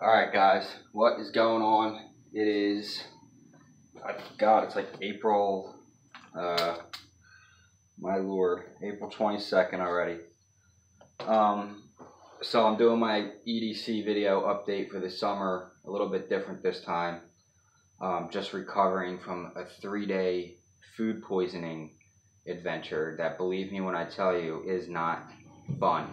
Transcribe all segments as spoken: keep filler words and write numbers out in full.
Alright guys, what is going on? It is, I forgot, it's like April, uh, my lord, April twenty-second already. Um, so I'm doing my E D C video update for the summer, a little bit different this time. Um, just recovering from a three-day food poisoning adventure that, believe me when I tell you, is not fun.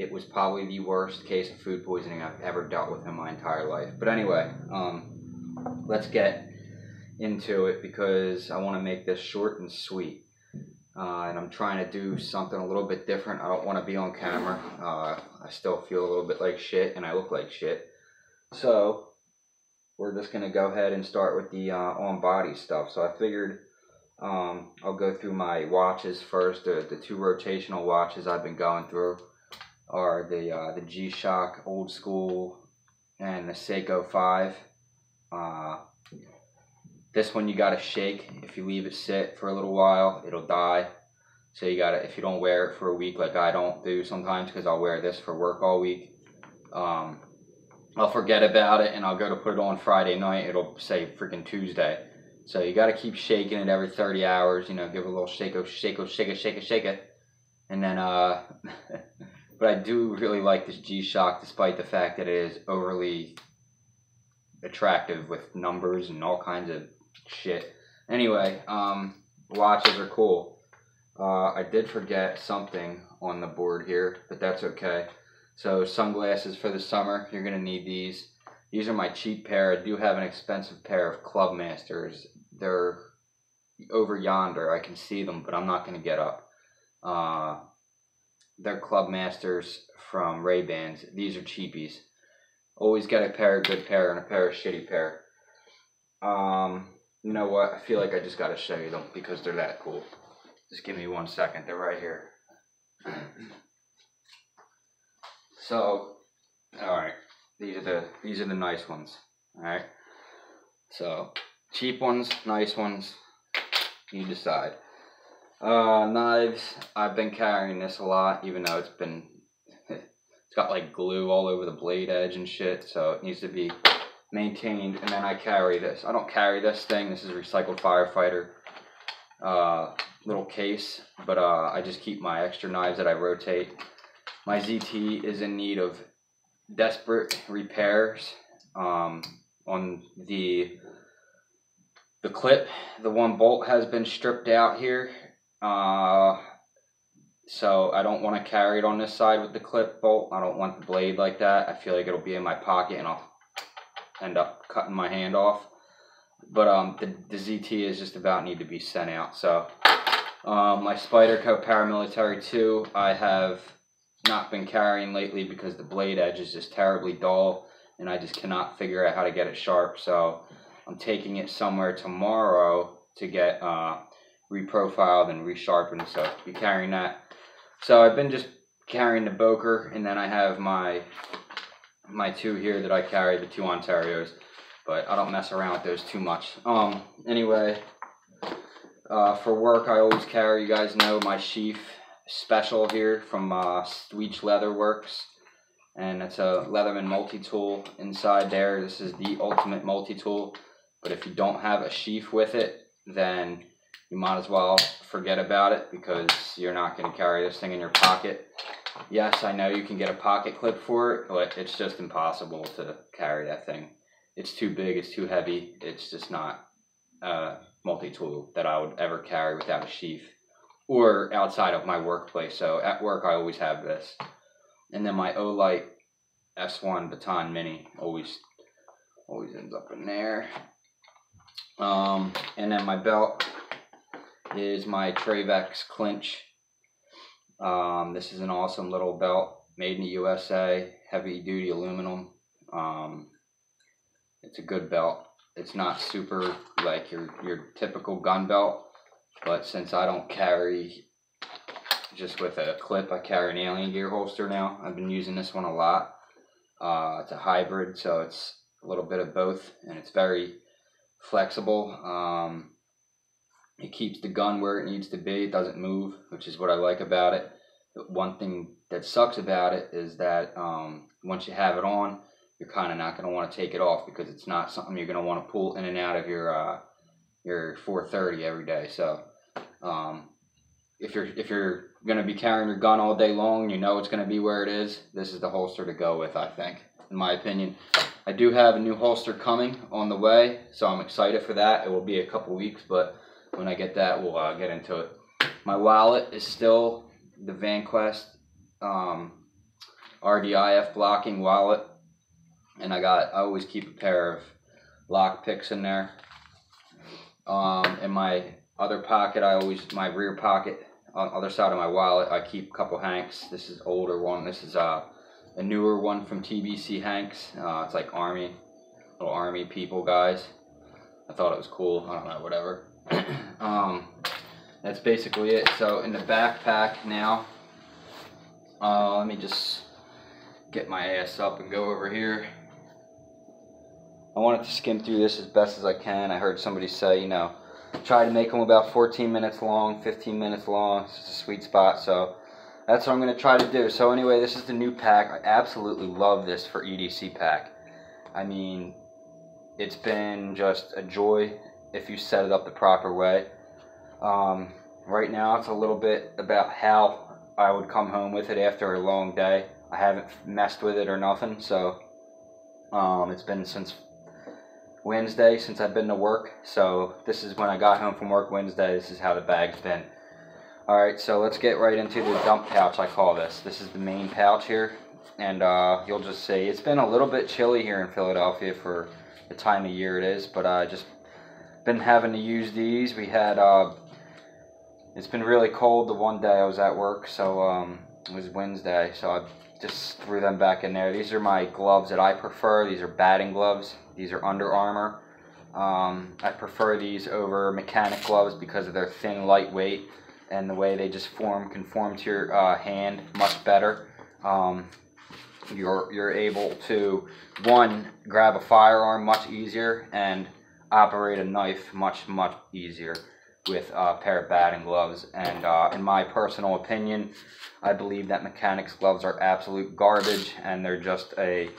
It was probably the worst case of food poisoning I've ever dealt with in my entire life. But anyway, um, let's get into it because I want to make this short and sweet. Uh, and I'm trying to do something a little bit different. I don't want to be on camera. Uh, I still feel a little bit like shit and I look like shit. So we're just going to go ahead and start with the uh, on-body stuff. So I figured um, I'll go through my watches first. The, the two rotational watches I've been going through are the uh, the G Shock Old School and the Seiko Five. Uh, this one you gotta shake. If you leave it sit for a little while, it'll die. So you gotta, if you don't wear it for a week, like I don't do sometimes, because I'll wear this for work all week. Um, I'll forget about it and I'll go to put it on Friday night. It'll say freaking Tuesday. So you gotta keep shaking it every thirty hours. You know, give it a little shake, oh, shake, oh, shake, oh, shake, oh, shake it, and then uh. But I do really like this G-Shock, despite the fact that it is overly attractive with numbers and all kinds of shit. Anyway, um, watches are cool. Uh, I did forget something on the board here, but that's okay. So sunglasses for the summer, you're going to need these. These are my cheap pair. I do have an expensive pair of Clubmasters. They're over yonder. I can see them, but I'm not going to get up. Uh... They're Clubmasters from Ray Bands. These are cheapies. Always get a pair, good pair, and a pair of shitty pair. Um, you know what? I feel like I just got to show you them because they're that cool. Just give me one second. They're right here. So, all right. These are the these are the nice ones. All right. So, cheap ones, nice ones. You decide. Uh, knives, I've been carrying this a lot, even though it's been, it's got like glue all over the blade edge and shit, so it needs to be maintained. And then I carry this. I don't carry this thing. This is a Recycled Firefighter, uh, little case, but, uh, I just keep my extra knives that I rotate. My Z T is in need of desperate repairs, um, on the, the clip. The one bolt has been stripped out here. Uh, so I don't want to carry it on this side with the clip bolt. I don't want the blade like that. I feel like it'll be in my pocket and I'll end up cutting my hand off. But um, the, the Z T is just about need to be sent out. So um, my Spyderco Paramilitary two, I have not been carrying lately because the blade edge is just terribly dull and I just cannot figure out how to get it sharp. So I'm taking it somewhere tomorrow to get uh. reprofiled and resharpened, so be carrying that. So I've been just carrying the Boker, and then I have my my two here that I carry, the two Ontarios, but I don't mess around with those too much. Um. Anyway, uh, for work I always carry, you guys know, my sheath special here from uh, Stweech Leatherworks, and it's a Leatherman multi-tool inside there. This is the ultimate multi-tool, but if you don't have a sheath with it, then you might as well forget about it because you're not going to carry this thing in your pocket. Yes, I know you can get a pocket clip for it, but it's just impossible to carry that thing. It's too big, it's too heavy, it's just not a multi-tool that I would ever carry without a sheath or outside of my workplace. So at work, I always have this. And then my Olight S one Baton Mini always, always ends up in there. Um, and then my belt is my Travex Clinch. Um, this is an awesome little belt, made in the U S A, heavy duty aluminum. Um, it's a good belt. It's not super like your, your typical gun belt, but since I don't carry just with a clip, I carry an Alien Gear holster now. I've been using this one a lot. Uh, it's a hybrid, so it's a little bit of both, and it's very flexible. Um, It keeps the gun where it needs to be. It doesn't move, which is what I like about it. But one thing that sucks about it is that um, once you have it on, you're kind of not going to want to take it off because it's not something you're going to want to pull in and out of your uh, your four thirty every day. So um, if you're if you're going to be carrying your gun all day long, you know it's going to be where it is. This is the holster to go with, I think, in my opinion. I do have a new holster coming on the way, so I'm excited for that. It will be a couple weeks, but when I get that, we'll uh, get into it. My wallet is still the VanQuest um, R D I F blocking wallet, and I got I always keep a pair of lock picks in there. Um, in my other pocket, I always my rear pocket on the other side of my wallet, I keep a couple Hanks. This is older one. This is uh, a newer one from T B C Hanks. Uh, it's like army, little army people guys. I thought it was cool. I don't know, whatever. um, that's basically it. So in the backpack now, uh, let me just get my ass up and go over here. I wanted to skim through this as best as I can. I heard somebody say, you know, try to make them about fourteen minutes long, fifteen minutes long. It's a sweet spot, so that's what I'm going to try to do. So anyway, this is the new pack. I absolutely love this for E D C pack. I mean, it's been just a joy if you set it up the proper way. Um, right now, it's a little bit about how I would come home with it after a long day. I haven't messed with it or nothing, so um, it's been since Wednesday since I've been to work. So this is when I got home from work Wednesday. This is how the bag's been. Alright, so let's get right into the dump pouch, I call this. This is the main pouch here, and uh, you'll just see it's been a little bit chilly here in Philadelphia for the time of year it is, but I uh, just been having to use these. We had uh, it's been really cold the one day I was at work, so um, it was Wednesday, so I just threw them back in there. These are my gloves that I prefer. These are batting gloves. These are Under Armour. Um, I prefer these over mechanic gloves because of their thin, lightweight, and the way they just form, conform to your uh, hand much better. Um, you're, you're able to, one, grab a firearm much easier and operate a knife much, much easier with a pair of batting gloves. And uh, in my personal opinion, I believe that mechanics gloves are absolute garbage, and they're just a...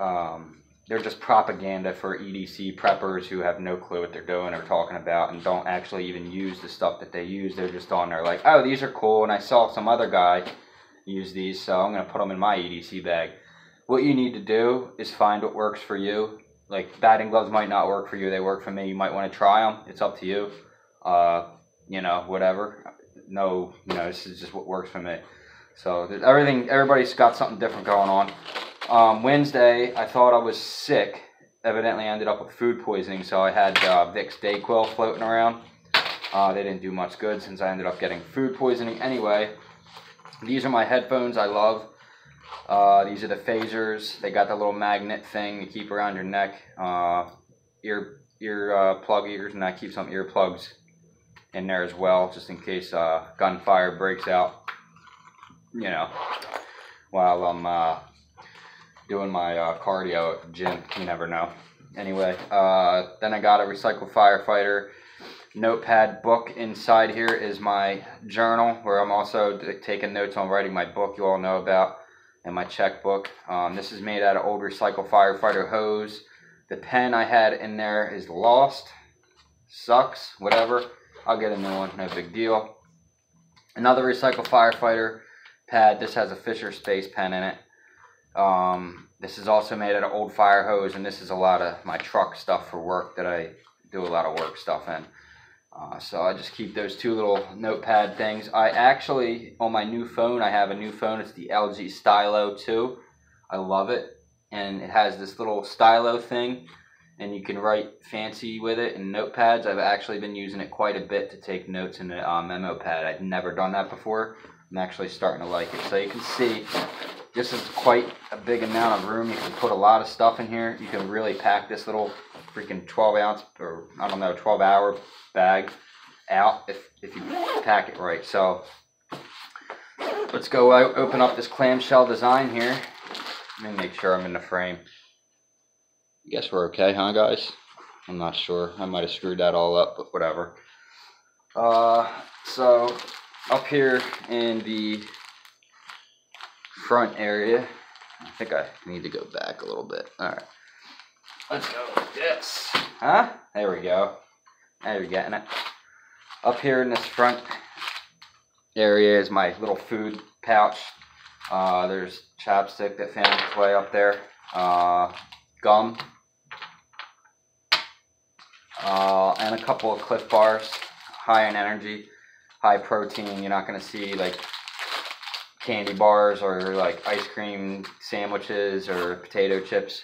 Um, They're just propaganda for E D C preppers who have no clue what they're doing or talking about and don't actually even use the stuff that they use. They're just on there like, oh, these are cool, and I saw some other guy use these, so I'm going to put them in my E D C bag. What you need to do is find what works for you. Like, batting gloves might not work for you. They work for me. You might want to try them. It's up to you. Uh, you know, whatever. No, you know, this is just what works for me. So everything, everybody's got something different going on. Um, Wednesday, I thought I was sick. Evidently, I ended up with food poisoning, so I had uh, Vicks Dayquil floating around. Uh, they didn't do much good since I ended up getting food poisoning. Anyway, these are my headphones I love. Uh, these are the phasers. They got the little magnet thing you keep around your neck. Uh, ear ear uh, plug ears, and I keep some earplugs in there as well, just in case uh, gunfire breaks out, you know, while I'm... Uh, doing my uh, cardio at the gym. You never know. Anyway, uh, then I got a Recycled Firefighter notepad book. Inside here is my journal, where I'm also taking notes on writing my book you all know about, and my checkbook. Um, this is made out of old Recycled Firefighter hose. The pen I had in there is lost. Sucks. Whatever. I'll get a new one. No big deal. Another Recycled Firefighter pad. This has a Fisher space pen in it. Um, this is also made out of old fire hose, and this is a lot of my truck stuff for work that I do a lot of work stuff in. Uh, so I just keep those two little notepad things. I actually, on my new phone, I have a new phone. It's the L G Stylo two. I love it. And it has this little stylo thing, and you can write fancy with it in notepads. I've actually been using it quite a bit to take notes in a uh, memo pad. I've never done that before. I'm actually starting to like it. So you can see... this is quite a big amount of room. You can put a lot of stuff in here. You can really pack this little freaking twelve ounce, or I don't know, twelve hour bag out if, if you pack it right. So let's go out, open up this clamshell design here. Let me make sure I'm in the frame. I guess we're okay, huh, guys? I'm not sure. I might have screwed that all up, but whatever. Uh, so up here in the front area, I think I need to go back a little bit. All right. Let's go with this. Huh? There we go. Now you're getting it. Up here in this front area is my little food pouch. Uh, there's chapstick that found its way up there. Uh, gum. Uh, and a couple of Clif bars. High in energy. High protein. You're not going to see like candy bars or like ice cream sandwiches or potato chips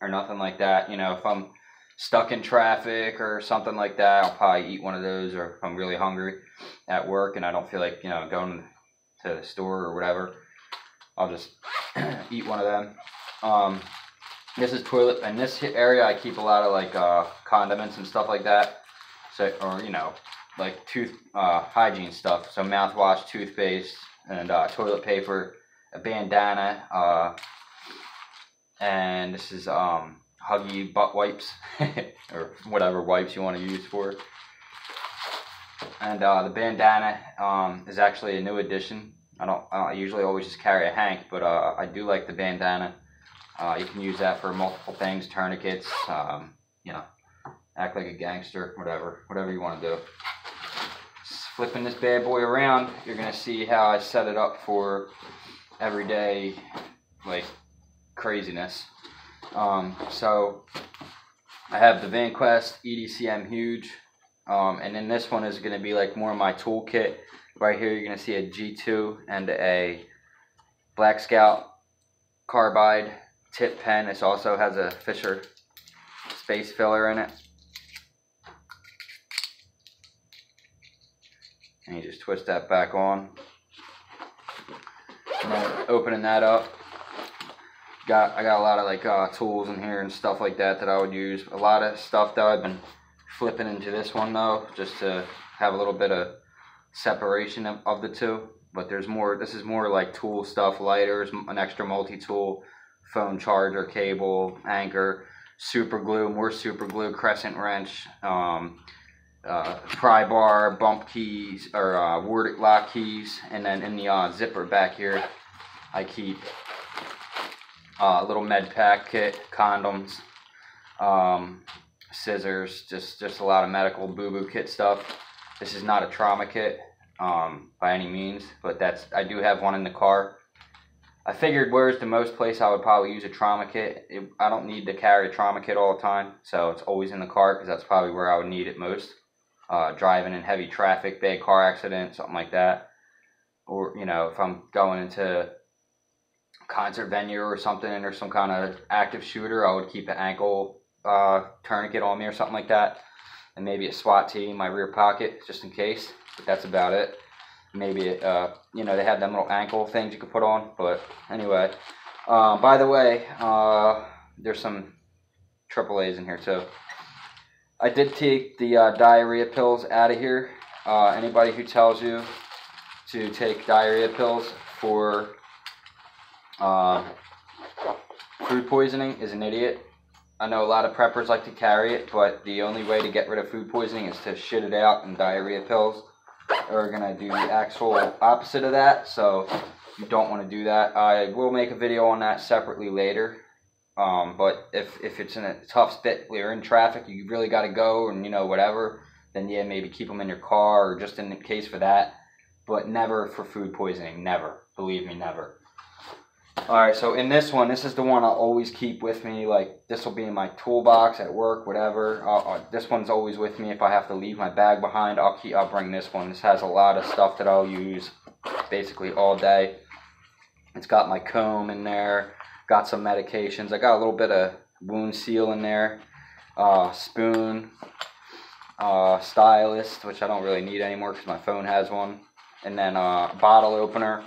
or nothing like that. You know, if I'm stuck in traffic or something like that, I'll probably eat one of those, or if I'm really hungry at work and I don't feel like, you know, going to the store or whatever, I'll just eat one of them. Um, this is toilet, and this area I keep a lot of like uh, condiments and stuff like that, so, or you know, like tooth uh, hygiene stuff, so mouthwash, toothpaste, and uh, toilet paper, a bandana, uh, and this is um, Huggy Butt Wipes, or whatever wipes you want to use for it. And uh, the bandana um, is actually a new addition. I don't I usually always just carry a Hank, but uh, I do like the bandana. Uh, you can use that for multiple things, tourniquets, um, you know, act like a gangster, whatever, whatever you want to do. Flipping this bad boy around, you're going to see how I set it up for everyday, like, craziness. Um, so, I have the VanQuest E D C M Huge, um, and then this one is going to be, like, more of my toolkit. Right here, you're going to see a G two and a Black Scout carbide tip pen. This also has a Fisher space filler in it. And you just twist that back on. And then opening that up, got I got a lot of like uh, tools in here and stuff like that that I would use. A lot of stuff that I've been flipping into this one though, just to have a little bit of separation of, of the two. But there's more. This is more like tool stuff, lighters, an extra multi-tool, phone charger, cable, anchor, super glue, more super glue, crescent wrench. Um, Uh, pry bar, bump keys, or uh, ward lock keys, and then in the uh, zipper back here, I keep a uh, little med pack kit, condoms, um, scissors, just just a lot of medical boo boo kit stuff. This is not a trauma kit um, by any means, but that's I do have one in the car. I figured where's the most place I would probably use a trauma kit. It, I don't need to carry a trauma kit all the time, so it's always in the car because that's probably where I would need it most. Uh, driving in heavy traffic, bad car accident, something like that. Or, you know, if I'm going into a concert venue or something and there's some kind of active shooter, I would keep an ankle uh, tourniquet on me or something like that. And maybe a SWAT-T in my rear pocket, just in case. But that's about it. Maybe, it, uh, you know, they have them little ankle things you could put on. But anyway, uh, by the way, uh, there's some triple A's in here too. I did take the uh, diarrhea pills out of here. Uh, anybody who tells you to take diarrhea pills for uh, food poisoning is an idiot. I know a lot of preppers like to carry it, but the only way to get rid of food poisoning is to shit it out, and diarrhea pills are going to do the actual opposite of that, so you don't want to do that. I will make a video on that separately later. Um, but if, if it's in a tough spit, you're in traffic, you really got to go and, you know, whatever, then yeah, maybe keep them in your car or just in the case for that. But never for food poisoning. Never. Believe me, never. Alright, so in this one, this is the one I'll always keep with me. Like, this will be in my toolbox at work, whatever. I'll, I'll, this one's always with me. If I have to leave my bag behind, I'll, keep, I'll bring this one. This has a lot of stuff that I'll use basically all day. It's got my comb in there. Got some medications. I got a little bit of wound seal in there, uh, spoon, uh, stylus, which I don't really need anymore because my phone has one, and then uh, a bottle opener,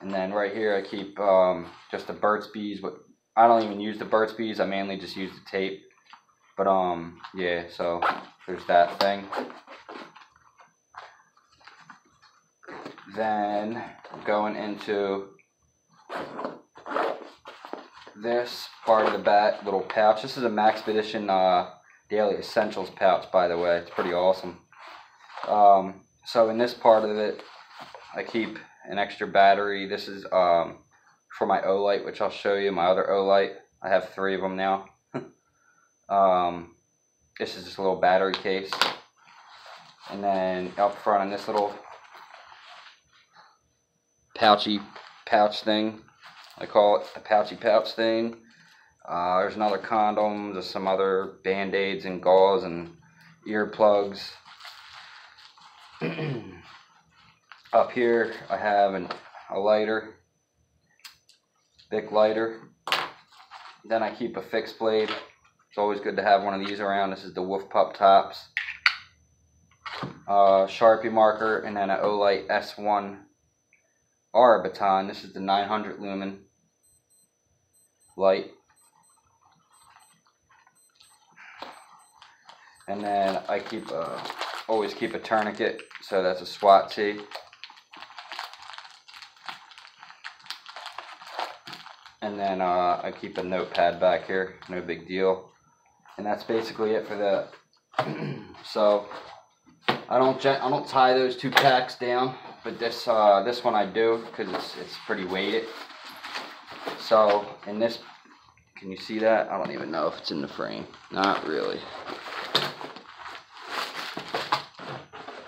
and then right here I keep um, just the Burt's Bees. But I don't even use the Burt's Bees. I mainly just use the tape. But um, yeah. So there's that thing. Then going into this part of the back little pouch. This is a Maxpedition uh, Daily Essentials pouch, by the way. It's pretty awesome. Um, so in this part of it, I keep an extra battery. This is um, for my Olight, which I'll show you, my other Olight. I have three of them now. um, this is just a little battery case. And then up front on this little pouchy pouch thing, I call it a pouchy pouch thing. Uh, there's another condom, just some other band-aids and gauze and earplugs. Up here I have an, a lighter, thick lighter. Then I keep a fixed blade. It's always good to have one of these around. This is the Wolf Pup Tops. Uh, Sharpie marker, and then an Olight S one R baton. This is the nine hundred lumen light. And then I keep a, always keep a tourniquet, so that's a SWAT-T. And then uh, I keep a notepad back here, no big deal. And that's basically it for that. So I don't I don't tie those two packs down, but this uh, this one I do because it's it's pretty weighted. So in this, can you see that? I don't even know if it's in the frame. Not really.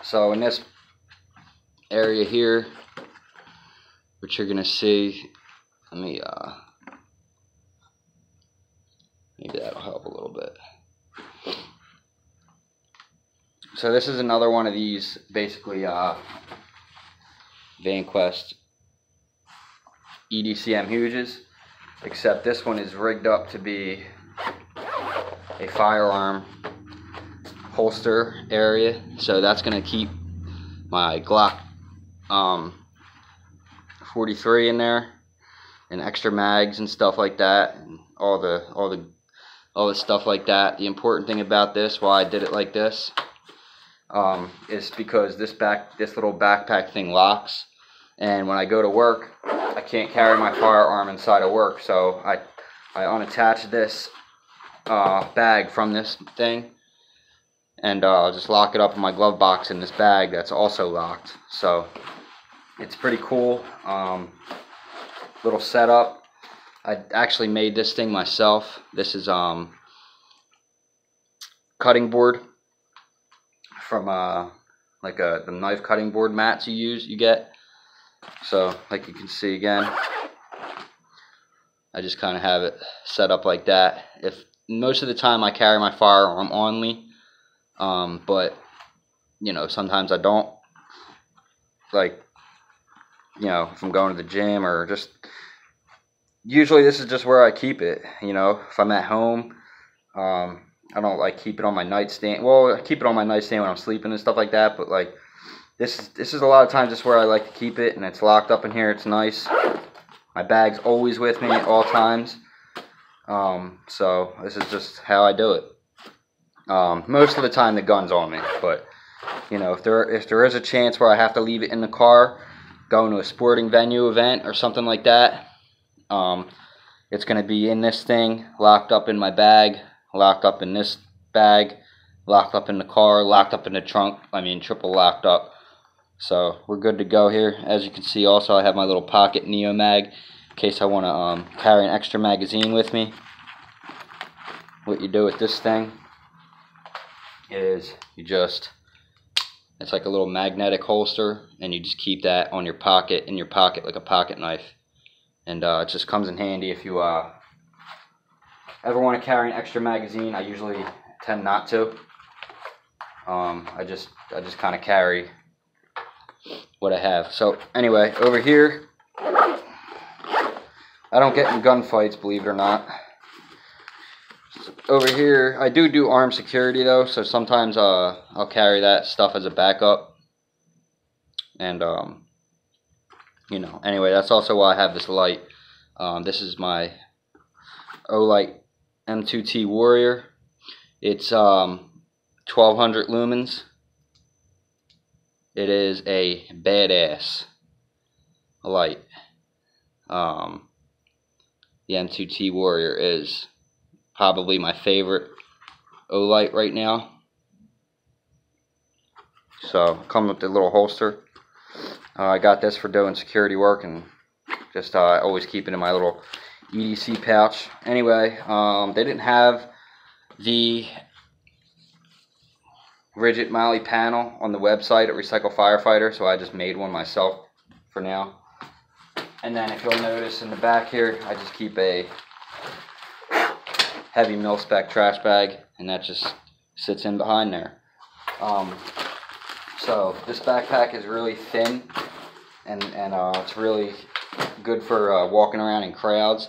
So in this area here, what you're gonna see, let me uh, maybe that'll help a little bit. So this is another one of these, basically, uh, VanQuest E D C M Huges, except this one is rigged up to be a firearm holster area, so that's going to keep my Glock um, forty-three in there, and extra mags and stuff like that, and all the, all the, all the stuff like that. The important thing about this, why I did it like this, Um, is because this back, this little backpack thing locks, and when I go to work, I can't carry my firearm inside of work. So I, I unattach this uh, bag from this thing, and uh, I'll just lock it up in my glove box in this bag that's also locked. So it's pretty cool um, little setup. I actually made this thing myself. This is um, cutting board. From uh, like a the knife cutting board mats you use you get. So like you can see again, I just kind of have it set up like that. If most of the time I carry my firearm on me, um, but you know sometimes I don't. Like you know if I'm going to the gym or just. Usually this is just where I keep it. You know if I'm at home. Um, I don't like keep it on my nightstand. Well, I keep it on my nightstand when I'm sleeping and stuff like that. But like, this is this is a lot of times just where I like to keep it, and it's locked up in here. It's nice. My bag's always with me at all times. Um, so this is just how I do it. Um, most of the time, the gun's on me. But you know, if there if there is a chance where I have to leave it in the car, going to a sporting venue event or something like that, um, it's gonna be in this thing, locked up in my bag. Locked up in this bag, locked up in the car, locked up in the trunk, I mean triple locked up. So we're good to go here. As you can see also I have my little pocket Neo mag in case I want to um, carry an extra magazine with me. What you do with this thing is you just, it's like a little magnetic holster and you just keep that on your pocket, in your pocket like a pocket knife. And uh, it just comes in handy if you uh, ever want to carry an extra magazine. I usually tend not to. Um, I just I just kind of carry what I have. So anyway, over here, I don't get in gunfights, believe it or not. Over here, I do do armed security though, so sometimes uh, I'll carry that stuff as a backup. And um, you know, anyway, that's also why I have this light. Um, this is my Olight M two T Warrior. It's um, twelve hundred lumens. It is a badass light. Um, the M two T Warrior is probably my favorite Olight right now. So, comes with the little holster. Uh, I got this for doing security work and Just uh, always keep it in my little E D C pouch. Anyway, um, they didn't have the rigid Molly panel on the website at Recycled Firefighter, so I just made one myself for now. And then if you'll notice in the back here, I just keep a heavy mil-spec trash bag, and that just sits in behind there. Um, so this backpack is really thin, and, and uh, it's really good for uh, walking around in crowds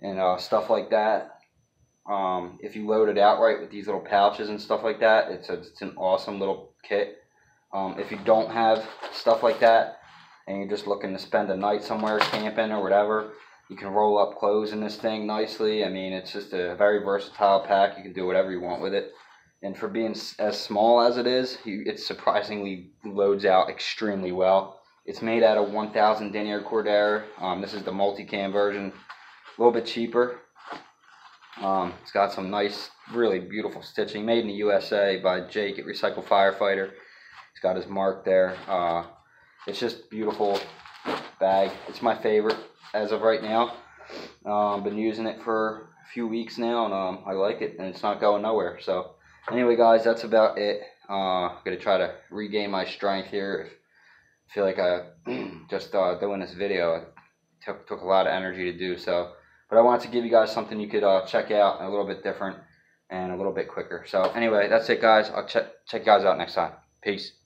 and uh, stuff like that. Um, if you load it outright with these little pouches and stuff like that, it's, a, it's an awesome little kit. Um, if you don't have stuff like that, and you're just looking to spend a night somewhere camping or whatever, you can roll up clothes in this thing nicely. I mean, it's just a very versatile pack. You can do whatever you want with it. And for being as small as it is, it surprisingly loads out extremely well. It's made out of one thousand denier Cordera. Um, this is the multi-cam version. A little bit cheaper. Um, it's got some nice, really beautiful stitching. Made in the U S A by Jake at Recycled Firefighter. He's got his mark there. Uh, it's just beautiful bag. It's my favorite as of right now. Um, been using it for a few weeks now, and um, I like it, and it's not going nowhere. So anyway, guys, that's about it. Uh, I'm going to try to regain my strength here. I feel like I just uh, doing this video, it took, took a lot of energy to do so. But I wanted to give you guys something you could uh, check out, a little bit different and a little bit quicker. So anyway, that's it, guys. I'll check, check you guys out next time. Peace.